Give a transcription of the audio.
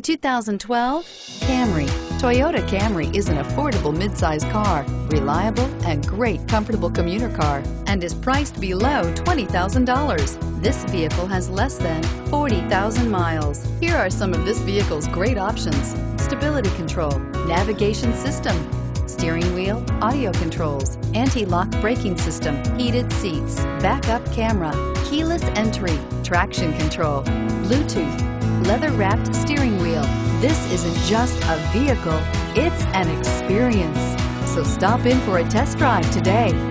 The 2012 Camry. Toyota Camry is an affordable midsize car, reliable and great comfortable commuter car, and is priced below $20,000. This vehicle has less than 40,000 miles. Here are some of this vehicle's great options: stability control, navigation system, steering wheel audio controls, anti-lock braking system, heated seats, backup camera, keyless entry, traction control, Bluetooth, leather-wrapped steering wheel. This isn't just a vehicle, it's an experience. So stop in for a test drive today.